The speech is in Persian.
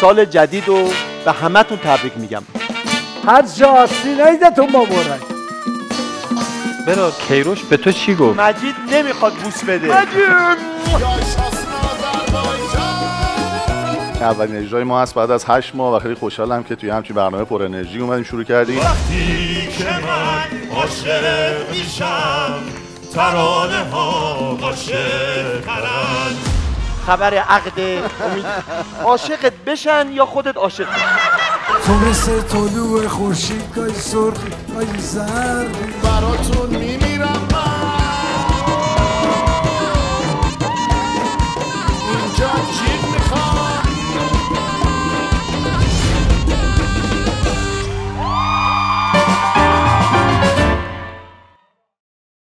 سال جدید و به همتون تبریک میگم. هر جا هستی نیدتون مبارک. براد کیروش به تو چی گفت؟ مجید نمیخواد بوس بده. اولین اجرای ما هست بعد از 8 ماه و خیلی خوشحالم که توی همچین برنامه پر انرژی اومدیم شروع کردیم. وقتی که من عاشق میشم ترانه ها عاشق ترن. خبر عقد امید عاشقت بشن یا خودت عاشق بشن. تو مثل طلوع خورشید گاهی سرخی گاهی زرد براتون میمیرم.